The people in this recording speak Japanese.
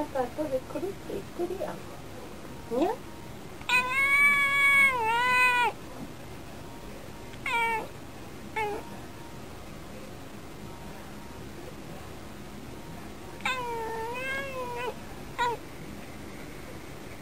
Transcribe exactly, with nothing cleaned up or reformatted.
なんかこれくるって言ってるやん。ね。